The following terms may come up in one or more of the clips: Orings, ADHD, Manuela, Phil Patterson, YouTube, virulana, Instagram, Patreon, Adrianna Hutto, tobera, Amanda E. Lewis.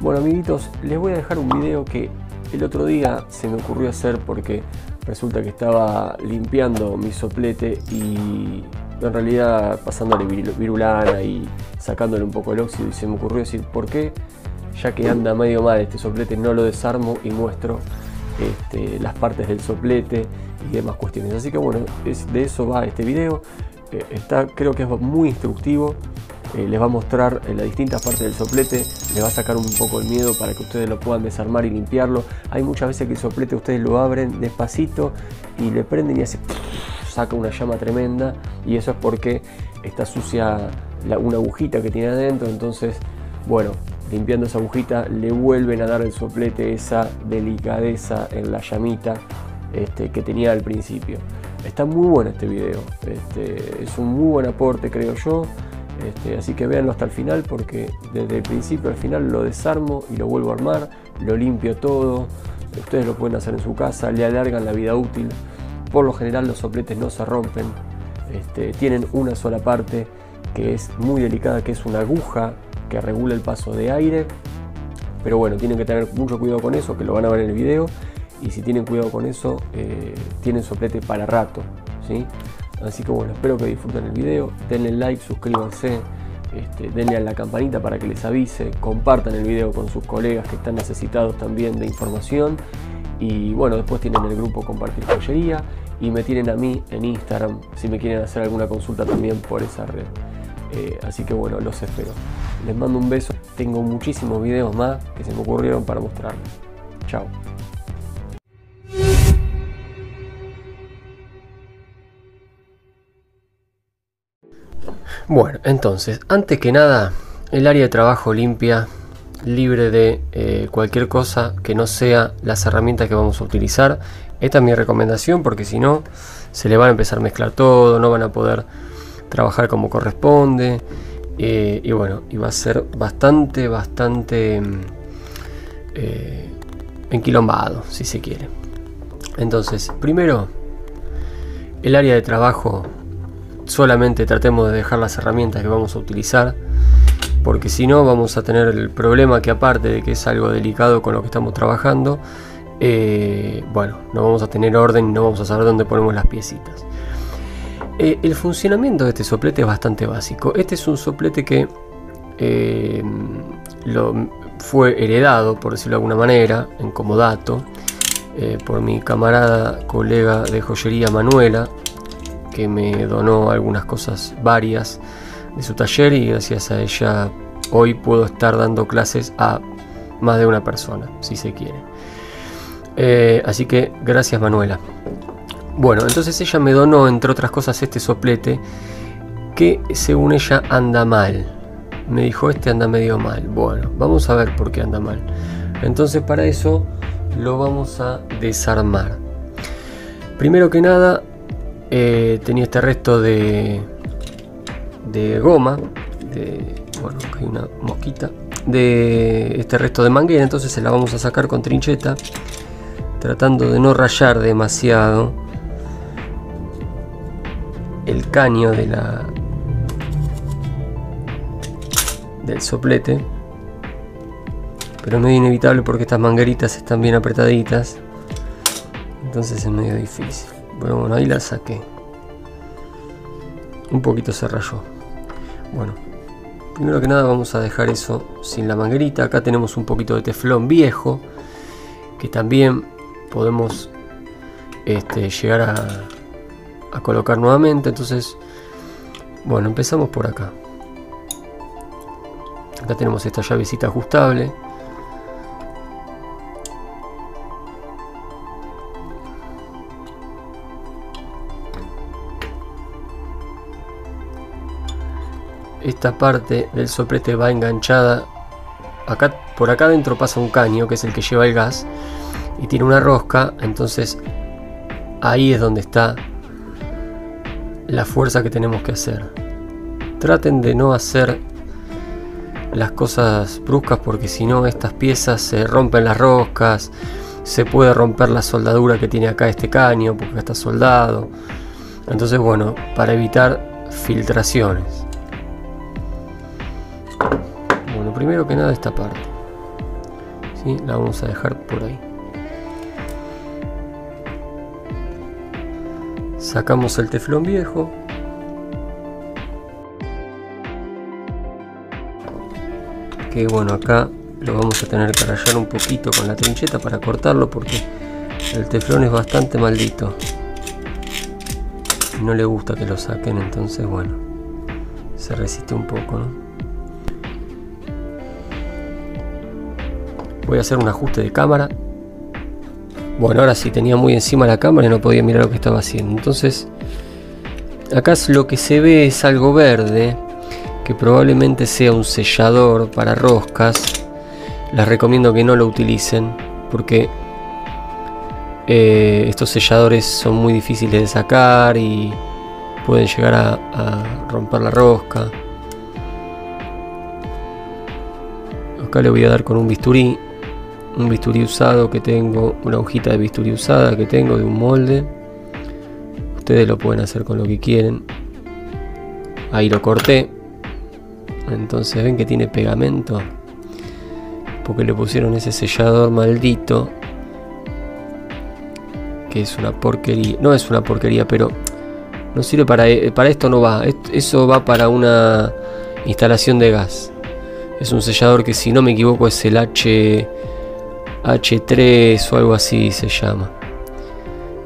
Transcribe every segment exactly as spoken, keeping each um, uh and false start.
Bueno, amiguitos, les voy a dejar un video que el otro día se me ocurrió hacer porque resulta que estaba limpiando mi soplete y en realidad pasándole virulana y sacándole un poco el óxido, y se me ocurrió decir por qué, ya que anda medio mal este soplete, no lo desarmo y muestro este, las partes del soplete y demás cuestiones. Así que bueno, es, de eso va este video. Eh, está, creo que es muy instructivo. Eh, les va a mostrar eh, las distintas partes del soplete, les va a sacar un poco el miedo para que ustedes lo puedan desarmar y limpiarlo. Hay muchas veces que el soplete ustedes lo abren despacito y le prenden y hace, saca una llama tremenda, y eso es porque está sucia la, una agujita que tiene adentro. Entonces, bueno, limpiando esa agujita le vuelven a dar el soplete esa delicadeza en la llamita este, que tenía al principio. Está muy bueno este video, este, es un muy buen aporte, creo yo. Este, así que véanlo hasta el final, porque desde el principio al final lo desarmo y lo vuelvo a armar, lo limpio todo. Ustedes lo pueden hacer en su casa, le alargan la vida útil. Por lo general los sopletes no se rompen, este, tienen una sola parte que es muy delicada, que es una aguja que regula el paso de aire. Pero bueno, tienen que tener mucho cuidado con eso, que lo van a ver en el video. Y si tienen cuidado con eso, eh, tienen soplete para rato, ¿sí? Así que bueno, espero que disfruten el video, denle like, suscríbanse, este, denle a la campanita para que les avise, compartan el video con sus colegas que están necesitados también de información, y bueno, después tienen el grupo Compartir Joyería y me tienen a mí en Instagram si me quieren hacer alguna consulta también por esa red. Eh, así que bueno, los espero. Les mando un beso, tengo muchísimos videos más que se me ocurrieron para mostrarles. Chao. Bueno, entonces, antes que nada, el área de trabajo limpia, libre de eh, cualquier cosa que no sea las herramientas que vamos a utilizar. Esta es mi recomendación, porque si no, se le van a empezar a mezclar todo, no van a poder trabajar como corresponde. Eh, y bueno, y va a ser bastante, bastante eh, enquilombado, si se quiere. Entonces, primero, el área de trabajo, solamente tratemos de dejar las herramientas que vamos a utilizar, porque si no vamos a tener el problema que, aparte de que es algo delicado con lo que estamos trabajando, eh, bueno, no vamos a tener orden, no vamos a saber dónde ponemos las piecitas. Eh, el funcionamiento de este soplete es bastante básico. Este es un soplete que eh, lo, fue heredado, por decirlo de alguna manera, en comodato, eh, por mi camarada, colega de joyería Manuela, que me donó algunas cosas varias de su taller, y gracias a ella hoy puedo estar dando clases a más de una persona, si se quiere. Eh, así que gracias, Manuela. Bueno, entonces ella me donó, entre otras cosas, este soplete que, según ella, anda mal. Me dijo, este anda medio mal. Bueno, vamos a ver por qué anda mal. Entonces, para eso lo vamos a desarmar. Primero que nada, Eh, tenía este resto de, de goma, de, bueno, hay una mosquita, de este resto de manguera, entonces se la vamos a sacar con trincheta, tratando de no rayar demasiado el caño de la, del soplete, pero es medio inevitable porque estas mangueritas están bien apretaditas, entonces es medio difícil. Pero bueno, ahí la saqué. Un poquito se rayó. Bueno, primero que nada vamos a dejar eso sin la manguerita. Acá tenemos un poquito de teflón viejo, que también podemos este, llegar a, a colocar nuevamente. Entonces, bueno, empezamos por acá. Acá tenemos esta llavecita ajustable. Esta parte del soplete va enganchada. Acá, por acá adentro pasa un caño que es el que lleva el gas y tiene una rosca, entonces ahí es donde está la fuerza que tenemos que hacer. Traten de no hacer las cosas bruscas, porque si no estas piezas se rompen las roscas, se puede romper la soldadura que tiene acá este caño, porque acá está soldado. Entonces bueno, para evitar filtraciones, primero que nada esta parte, ¿sí? La vamos a dejar por ahí. Sacamos el teflón viejo. Que bueno, acá lo vamos a tener que rayar un poquito con la trincheta para cortarlo, porque el teflón es bastante maldito. No le gusta que lo saquen, entonces bueno, se resiste un poco, ¿no? Voy a hacer un ajuste de cámara. Bueno, ahora sí, tenía muy encima la cámara y no podía mirar lo que estaba haciendo. Entonces, acá lo que se ve es algo verde, que probablemente sea un sellador para roscas. Les recomiendo que no lo utilicen, porque eh, estos selladores son muy difíciles de sacar y pueden llegar a, a romper la rosca. Acá le voy a dar con un bisturí. Un bisturí usado que tengo, una hojita de bisturí usada que tengo de un molde. Ustedes lo pueden hacer con lo que quieren. Ahí lo corté. Entonces ven que tiene pegamento, porque le pusieron ese sellador maldito, que es una porquería. No es una porquería, pero no sirve para, para esto no va. Eso va para una instalación de gas. Es un sellador que, si no me equivoco, es el H... H tres o algo así se llama.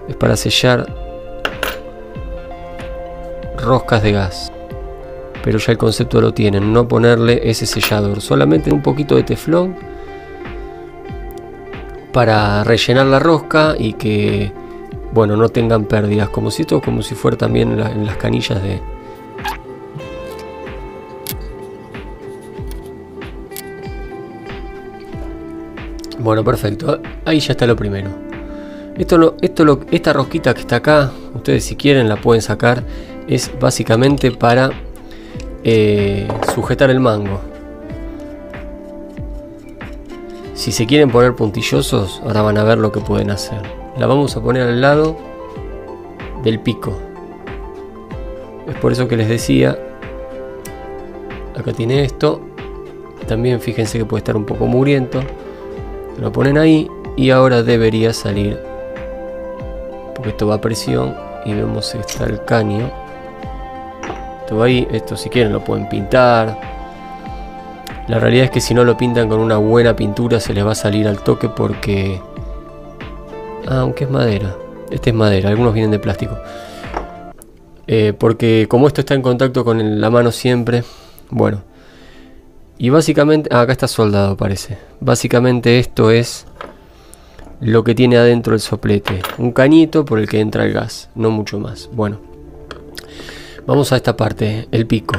Es para sellar roscas de gas, pero ya el concepto lo tienen. No ponerle ese sellador, solamente un poquito de teflón para rellenar la rosca y que, bueno, no tengan pérdidas, como si esto, como si fuera también en, la, en las canillas de... Bueno, perfecto, ahí ya está lo primero. Esto lo, esto lo, esta rosquita que está acá, ustedes si quieren la pueden sacar, es básicamente para eh, sujetar el mango. Si se quieren poner puntillosos, ahora van a ver lo que pueden hacer. La vamos a poner al lado del pico. Es por eso que les decía, acá tiene esto. También fíjense que puede estar un poco mugriento. Lo ponen ahí y ahora debería salir, porque esto va a presión y vemos que está el caño. Esto va ahí, esto si quieren lo pueden pintar. La realidad es que si no lo pintan con una buena pintura se les va a salir al toque, porque... Ah, aunque es madera, este es madera, algunos vienen de plástico. Eh, porque como esto está en contacto con la mano siempre, bueno... Y básicamente, ah, acá está soldado parece. Básicamente esto es lo que tiene adentro el soplete. Un cañito por el que entra el gas, no mucho más. Bueno, vamos a esta parte, el pico.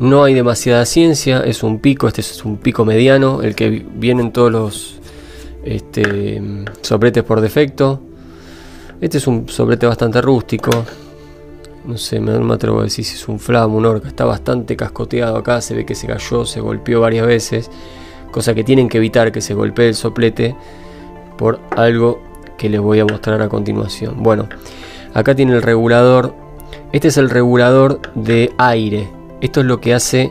No hay demasiada ciencia, es un pico, este es un pico mediano, el que vienen todos los este, sopletes por defecto. Este es un soplete bastante rústico. No sé, no me atrevo a decir si es un flam, un orca. Está bastante cascoteado acá, se ve que se cayó, se golpeó varias veces. Cosa que tienen que evitar, que se golpee el soplete, por algo que les voy a mostrar a continuación. Bueno, acá tiene el regulador. Este es el regulador de aire. Esto es lo que hace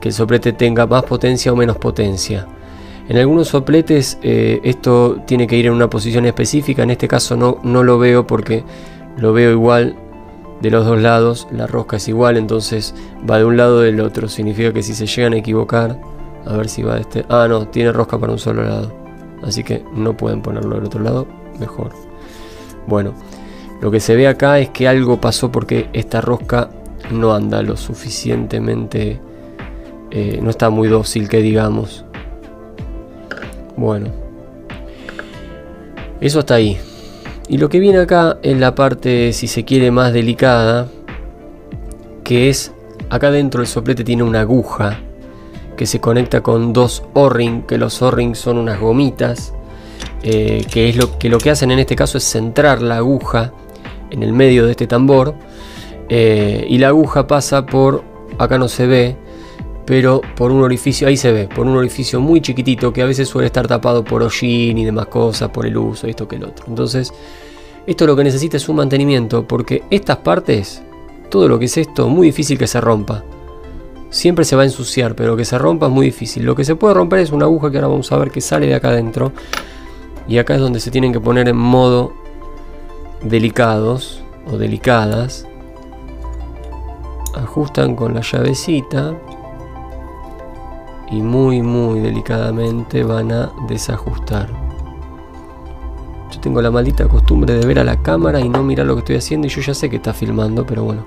que el soplete tenga más potencia o menos potencia. En algunos sopletes eh, esto tiene que ir en una posición específica. En este caso no, no lo veo, porque lo veo igual de los dos lados, la rosca es igual, entonces va de un lado o del otro. Significa que si se llegan a equivocar, a ver si va de este... Ah, no, tiene rosca para un solo lado, así que no pueden ponerlo del otro lado, mejor. Bueno, lo que se ve acá es que algo pasó, porque esta rosca no anda lo suficientemente... Eh, no está muy dócil, que digamos. Bueno, eso está ahí. Y lo que viene acá es la parte, si se quiere, más delicada, que es, acá dentro el soplete tiene una aguja que se conecta con dos O-ring, que los O-ring son unas gomitas, eh, que es lo que, lo que hacen en este caso es centrar la aguja en el medio de este tambor, eh, y la aguja pasa por, acá no se ve, pero por un orificio, ahí se ve, por un orificio muy chiquitito que a veces suele estar tapado por hollín y demás cosas, por el uso, esto que el otro. Entonces, esto lo que necesita es un mantenimiento, porque estas partes, todo lo que es esto, muy difícil que se rompa. siempre se va a ensuciar, pero que se rompa es muy difícil. Lo que se puede romper es una aguja que ahora vamos a ver que sale de acá adentro. Y acá es donde se tienen que poner en modo delicados o delicadas. Ajustan con la llavecita y muy muy delicadamente van a desajustar. Yo tengo la maldita costumbre de ver a la cámara y no mirar lo que estoy haciendo, y yo ya sé que está filmando, pero bueno.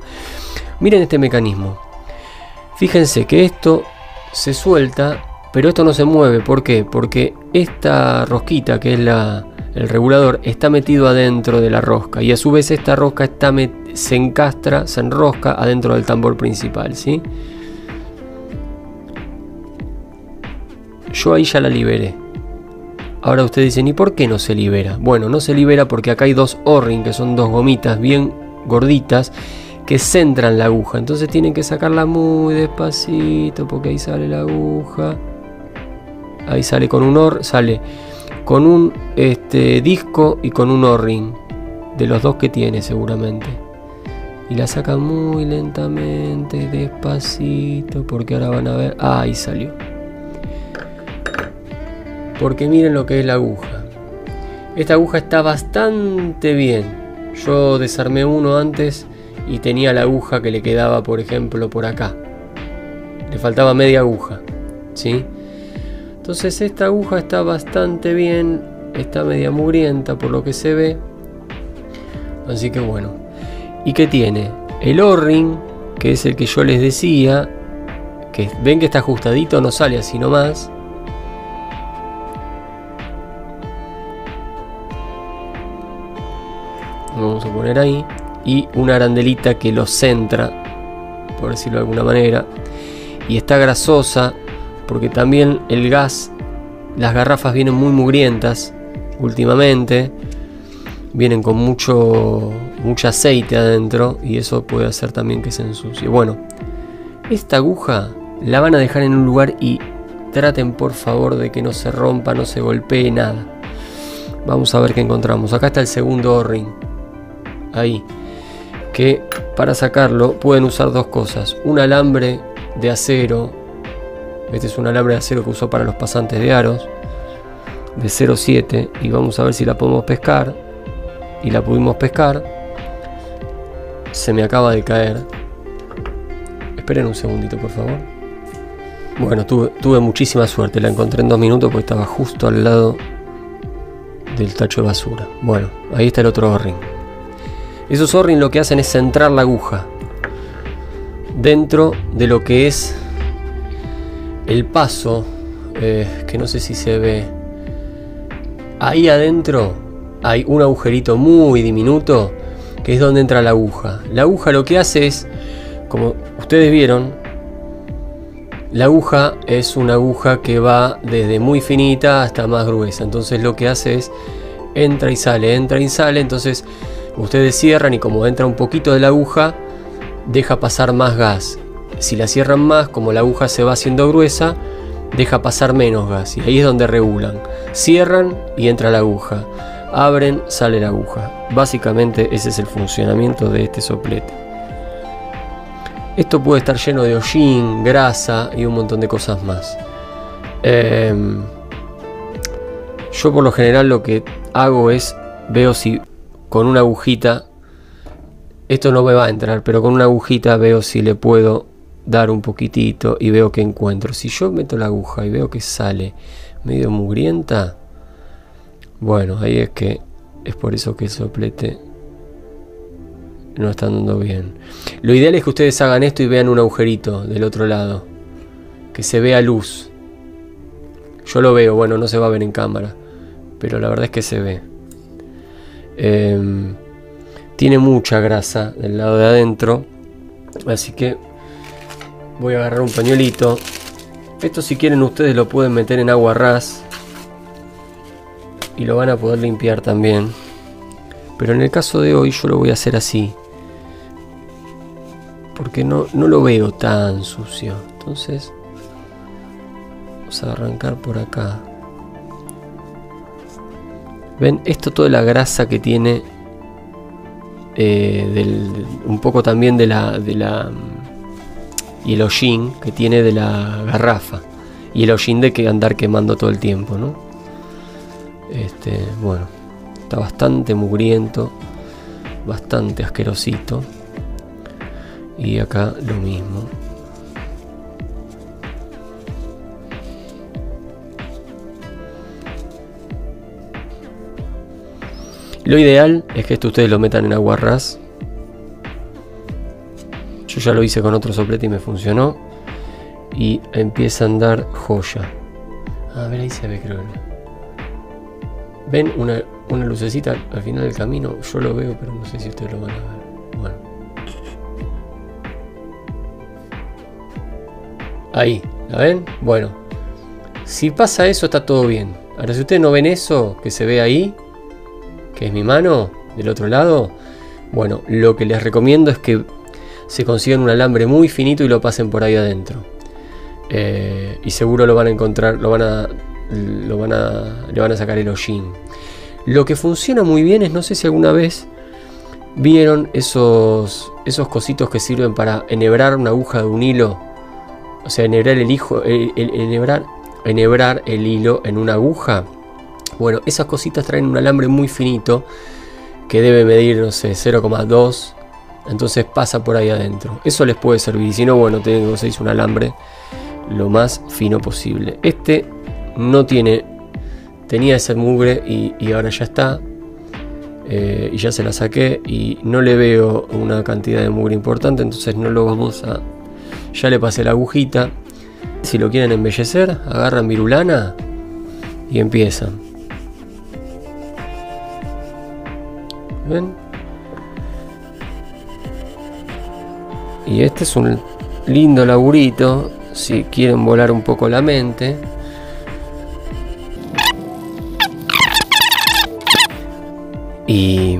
Miren este mecanismo. Fíjense que esto se suelta, pero esto no se mueve. ¿Por qué? Porque esta rosquita, que es la, el regulador, está metido adentro de la rosca, y a su vez esta rosca está se encastra, se enrosca adentro del tambor principal, ¿sí? Yo ahí ya la liberé. Ahora ustedes dicen, ¿y por qué no se libera? Bueno, no se libera porque acá hay dos O-ring, que son dos gomitas bien gorditas, que centran la aguja. Entonces tienen que sacarla muy despacito, porque ahí sale la aguja. Ahí sale con un or, sale con un este, disco y con un O-ring, de los dos que tiene seguramente. Y la sacan muy lentamente, despacito, porque ahora van a ver... Ah, ahí salió. Porque miren lo que es la aguja. Esta aguja está bastante bien. Yo desarmé uno antes y tenía la aguja que le quedaba, por ejemplo, por acá. Le faltaba media aguja, ¿sí? Entonces esta aguja está bastante bien. Está media mugrienta por lo que se ve. Así que bueno. ¿Y qué tiene? El O-ring, que es el que yo les decía. Que ven que está ajustadito, no sale así nomás. Vamos a poner ahí, y una arandelita que lo centra, por decirlo de alguna manera, y está grasosa porque también el gas, las garrafas vienen muy mugrientas últimamente, vienen con mucho mucho aceite adentro, y eso puede hacer también que se ensucie. Bueno, esta aguja la van a dejar en un lugar y traten por favor de que no se rompa, no se golpee nada. Vamos a ver qué encontramos. Acá está el segundo O-ring. Ahí, que para sacarlo pueden usar dos cosas: un alambre de acero. Este es un alambre de acero que uso para los pasantes de aros, de cero siete, y vamos a ver si la podemos pescar. Y la pudimos pescar. Se me acaba de caer. Esperen un segundito, por favor. Bueno, tuve, tuve muchísima suerte, la encontré en dos minutos porque estaba justo al lado del tacho de basura. Bueno, ahí está el otro O-ring. Esos O-ring lo que hacen es centrar la aguja dentro de lo que es el paso, eh, que no sé si se ve. Ahí adentro hay un agujerito muy diminuto que es donde entra la aguja. La aguja lo que hace es, como ustedes vieron, la aguja es una aguja que va desde muy finita hasta más gruesa. Entonces lo que hace es entra y sale, entra y sale. Entonces ustedes cierran y como entra un poquito de la aguja, deja pasar más gas. Si la cierran más, como la aguja se va haciendo gruesa, deja pasar menos gas. Y ahí es donde regulan. Cierran y entra la aguja. Abren, sale la aguja. Básicamente ese es el funcionamiento de este soplete. Esto puede estar lleno de hollín, grasa y un montón de cosas más. Eh, yo por lo general lo que hago es, veo si... con una agujita, esto no me va a entrar, pero con una agujita veo si le puedo dar un poquitito y veo que encuentro. Si yo meto la aguja y veo que sale medio mugrienta, bueno, ahí es que es por eso que el soplete no está andando bien. Lo ideal es que ustedes hagan esto y vean un agujerito del otro lado, que se vea luz. Yo lo veo, bueno, no se va a ver en cámara, pero la verdad es que se ve. Eh, tiene mucha grasa del lado de adentro, así que voy a agarrar un pañuelito. Esto, si quieren, ustedes lo pueden meter en agua ras y lo van a poder limpiar también, pero en el caso de hoy yo lo voy a hacer así porque no, no lo veo tan sucio. Entonces vamos a arrancar por acá. Ven, esto, toda la grasa que tiene, eh, del, un poco también de la, de la y el hollín que tiene de la garrafa, y el hollín de que andar quemando todo el tiempo, ¿no? Este, bueno, está bastante mugriento, bastante asquerosito, y acá lo mismo. Lo ideal es que esto ustedes lo metan en agua ras. Yo ya lo hice con otro soplete y me funcionó. Y empieza a andar joya. A ver, ahí se ve, creo. ¿Ven una, una lucecita al final del camino? Yo lo veo, pero no sé si ustedes lo van a ver. Bueno. Ahí, ¿la ven? Bueno. Si pasa eso, está todo bien. Ahora, si ustedes no ven eso que se ve ahí, que es mi mano, del otro lado, bueno, lo que les recomiendo es que se consigan un alambre muy finito y lo pasen por ahí adentro. Eh, y seguro lo van a encontrar, lo van a, lo van a, le van a sacar el hollín. Lo que funciona muy bien es, no sé si alguna vez vieron esos, esos cositos que sirven para enhebrar una aguja de un hilo. O sea, enhebrar el, hijo, el, el, enhebrar, enhebrar el hilo en una aguja. Bueno, esas cositas traen un alambre muy finito que debe medir, no sé, cero coma dos. Entonces pasa por ahí adentro. Eso les puede servir. Y si no, bueno, tienen que conseguir un alambre lo más fino posible. Este no tiene... Tenía ese mugre y, y ahora ya está. Eh, y ya se la saqué. Y no le veo una cantidad de mugre importante. Entonces no lo vamos a... Ya le pasé la agujita. Si lo quieren embellecer, agarran virulana y empiezan. ¿Ven? Y este es un lindo laburito si quieren volar un poco la mente. Y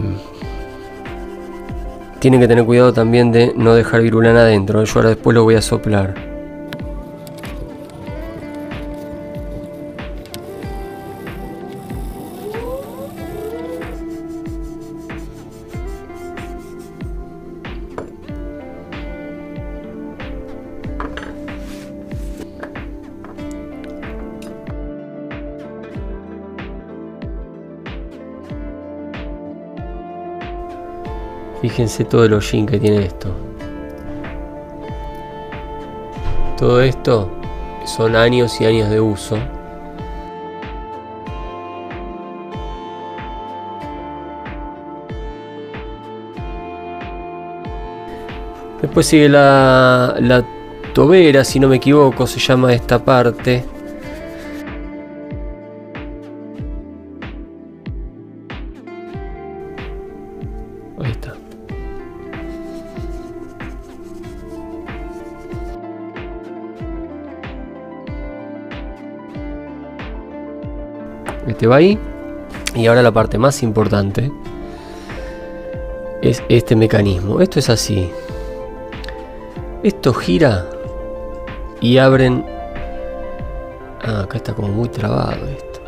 tienen que tener cuidado también de no dejar virulana adentro. Yo ahora después lo voy a soplar. Fíjense todo el hollín que tiene esto. Todo esto son años y años de uso. Después sigue la, la tobera, si no me equivoco, se llama esta parte. Este va ahí. Y ahora la parte más importante es este mecanismo. Esto es así. Esto gira y abren. Ah, acá está como muy trabado esto.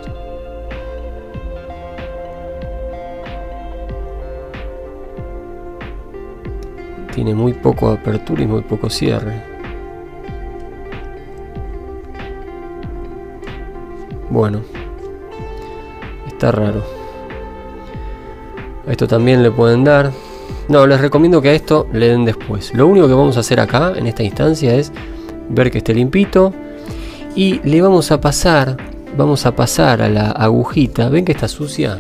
Tiene muy poco apertura y muy poco cierre. Bueno, está raro. A esto también le pueden dar. No, les recomiendo que a esto le den después. Lo único que vamos a hacer acá, en esta instancia, es ver que esté limpito. Y le vamos a pasar, vamos a pasar a la agujita. ¿Ven que está sucia?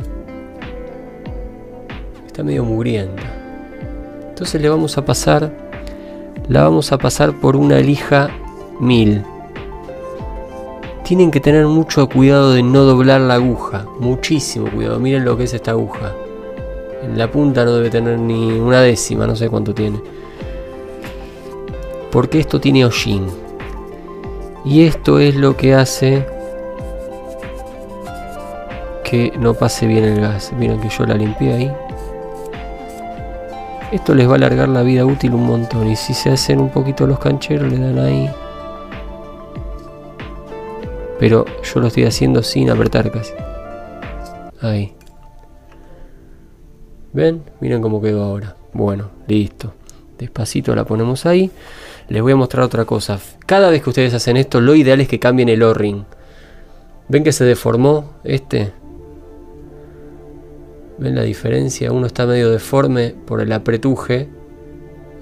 Está medio mugrienta. Entonces le vamos a pasar, la vamos a pasar por una lija mil. Tienen que tener mucho cuidado de no doblar la aguja, muchísimo cuidado. Miren lo que es esta aguja. En la punta no debe tener ni una décima, no sé cuánto tiene. Porque esto tiene hollín. Y esto es lo que hace que no pase bien el gas. Miren que yo la limpié ahí. Esto les va a alargar la vida útil un montón. Y si se hacen un poquito los cancheros, le dan ahí. Pero yo lo estoy haciendo sin apretar casi. Ahí. ¿Ven? Miren cómo quedó ahora. Bueno, listo. Despacito la ponemos ahí. Les voy a mostrar otra cosa. Cada vez que ustedes hacen esto, lo ideal es que cambien el O-ring. ¿Ven que se deformó este? ¿Ven la diferencia? Uno está medio deforme por el apretuje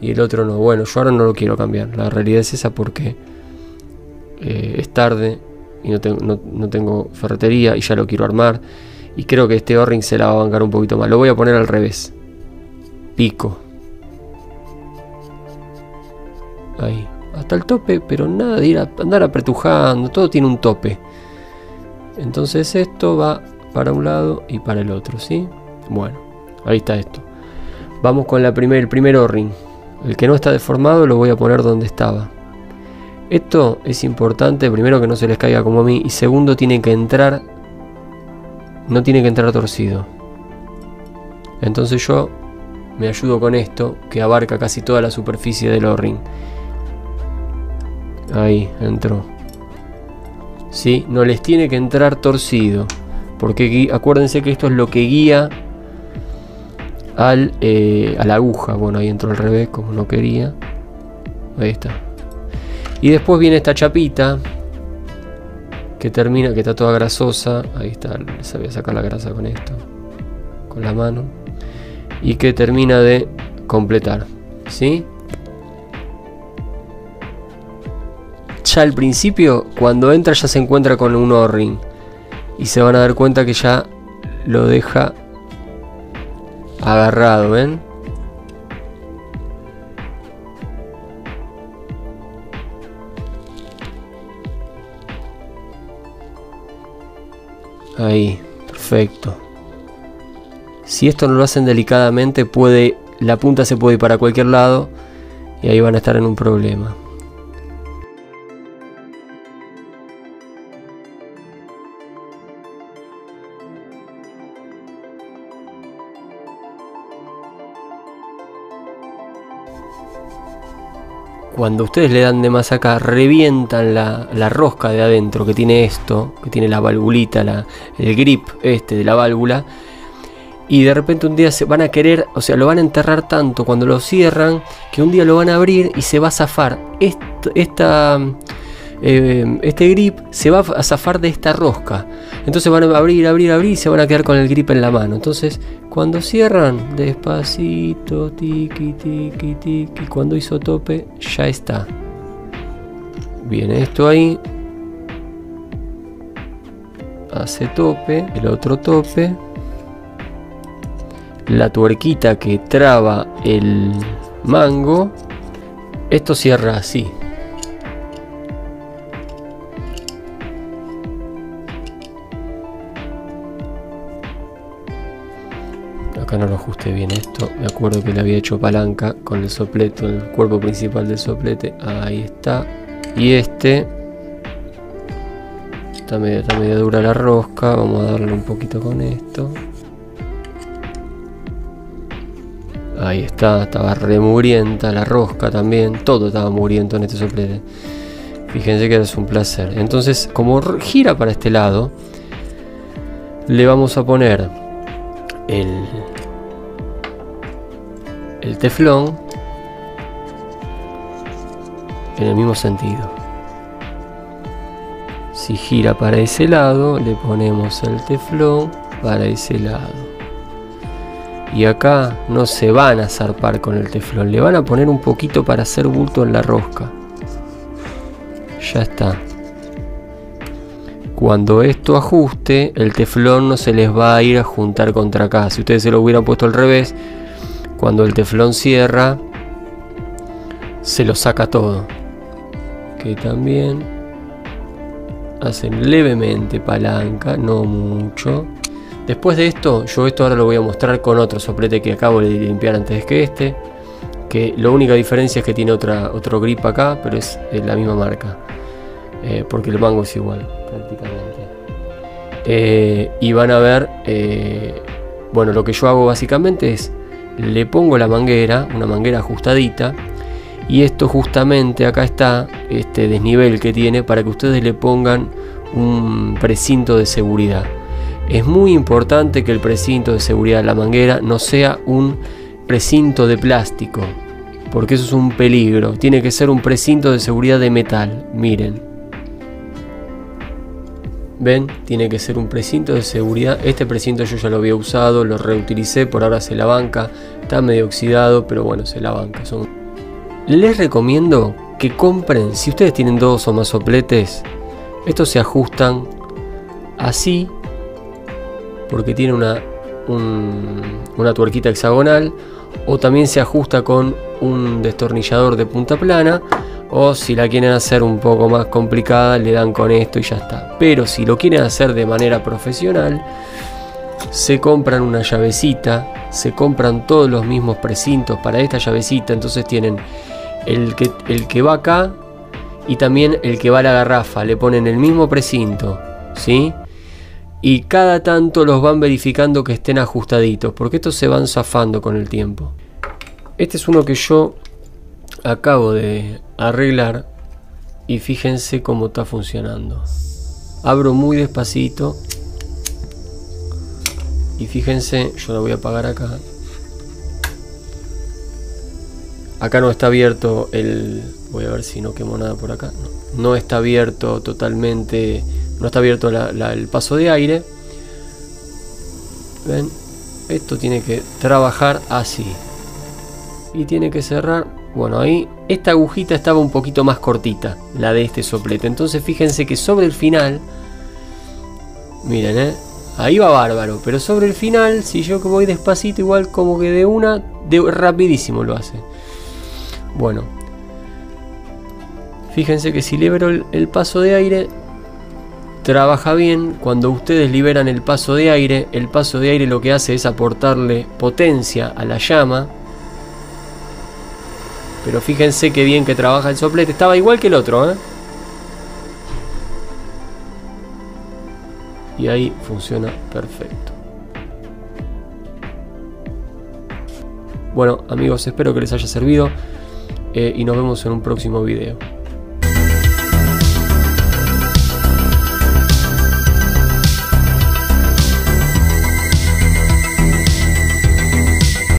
y el otro no. Bueno, yo ahora no lo quiero cambiar. La realidad es esa, porque eh, es tarde y no, te, no, no tengo ferretería y ya lo quiero armar. Y creo que este O-ring se la va a bancar un poquito más. Lo voy a poner al revés. Pico. Ahí. Hasta el tope, pero nada de ir a andar apretujando. Todo tiene un tope. Entonces esto va para un lado y para el otro, ¿sí? Bueno, ahí está esto. Vamos con la primer, el primer O-ring. El que no está deformado lo voy a poner donde estaba. Esto es importante, primero que no se les caiga como a mí, y segundo, tiene que entrar, no tiene que entrar torcido. Entonces yo me ayudo con esto, que abarca casi toda la superficie del O-ring. Ahí, entró. ¿Sí? No les tiene que entrar torcido, porque acuérdense que esto es lo que guía al, eh, a la aguja. Bueno, ahí entró al revés, como no quería. Ahí está. Y después viene esta chapita que termina, que está toda grasosa. Ahí está, les voy a sacar la grasa con esto, con la mano. Y que termina de completar, ¿sí? Ya al principio, cuando entra, ya se encuentra con un O-ring. Y se van a dar cuenta que ya lo deja agarrado, ¿ven? Ahí, perfecto. Si esto no lo hacen delicadamente, puede, la punta se puede ir para cualquier lado y ahí van a estar en un problema. Cuando ustedes le dan de más acá, revientan la, la rosca de adentro que tiene esto, que tiene la valvulita, la, el grip este de la válvula. Y de repente un día se van a querer, o sea, lo van a enterrar tanto cuando lo cierran, que un día lo van a abrir y se va a zafar. Esta, esta, eh, este grip se va a zafar de esta rosca. Entonces van a abrir, abrir, abrir y se van a quedar con el grip en la mano. Entonces, cuando cierran, despacito, tiqui, tiqui, tiqui. Cuando hizo tope, ya está. Viene esto ahí. Hace tope, el otro tope. La tuerquita que traba el mango. Esto cierra así. Acá no lo ajusté bien esto. Me acuerdo que le había hecho palanca con el soplete, el cuerpo principal del soplete. Ahí está. Y este. Está media, está media dura la rosca. Vamos a darle un poquito con esto. Ahí está, estaba remugrienta la rosca también. Todo estaba mugriento en este soplete. Fíjense que es un placer. Entonces, como gira para este lado, le vamos a poner el, el teflón en el mismo sentido. Si gira para ese lado, le ponemos el teflón para ese lado. Y acá no se van a zarpar con el teflón, le van a poner un poquito para hacer bulto en la rosca. Ya está. Cuando esto ajuste, el teflón no se les va a ir a juntar contra acá. Si ustedes se lo hubieran puesto al revés, cuando el teflón cierra, se lo saca todo. Que también hacen levemente palanca, no mucho. Después de esto, yo esto ahora lo voy a mostrar con otro soplete que acabo de limpiar antes que este. Que la única diferencia es que tiene otra, otro grip acá, pero es de la misma marca. Eh, porque el mango es igual, prácticamente. Eh, y van a ver, eh, bueno, lo que yo hago básicamente es, le pongo la manguera, una manguera ajustadita. Y esto justamente acá está, este desnivel que tiene, para que ustedes le pongan un precinto de seguridad. Es muy importante que el precinto de seguridad de la manguera no sea un precinto de plástico. porque eso es un peligro. Tiene que ser un precinto de seguridad de metal. Miren. ¿Ven? Tiene que ser un precinto de seguridad. Este precinto yo ya lo había usado, lo reutilicé, por ahora se la banca. Está medio oxidado, pero bueno, se la banca. Son... Les recomiendo que compren, si ustedes tienen dos o más sopletes, estos se ajustan así, porque tiene una, un, una tuerquita hexagonal, o también se ajusta con un destornillador de punta plana, o si la quieren hacer un poco más complicada le dan con esto y ya está. Pero si lo quieren hacer de manera profesional, se compran una llavecita, se compran todos los mismos precintos para esta llavecita. Entonces tienen el que, el que va acá y también el que va a la garrafa, le ponen el mismo precinto, ¿sí? Y cada tanto los van verificando que estén ajustaditos, porque estos se van zafando con el tiempo. Este es uno que yo acabo de arreglar y fíjense cómo está funcionando. Abro muy despacito y fíjense, yo lo voy a apagar acá. Acá no está abierto el... Voy a ver si no quemo nada por acá. No, no está abierto totalmente, no está abierto la, la, el paso de aire. Ven, esto tiene que trabajar así y tiene que cerrar. Bueno, ahí esta agujita estaba un poquito más cortita, la de este soplete. Entonces fíjense que sobre el final, miren, eh, ahí va bárbaro, pero sobre el final, si yo que voy despacito, igual como que de una, de rapidísimo lo hace. Bueno, fíjense que si libero el, el paso de aire, trabaja bien. Cuando ustedes liberan el paso de aire, el paso de aire lo que hace es aportarle potencia a la llama. Pero fíjense qué bien que trabaja el soplete. Estaba igual que el otro, ¿eh? Y ahí funciona perfecto. Bueno, amigos, espero que les haya servido eh, y nos vemos en un próximo video.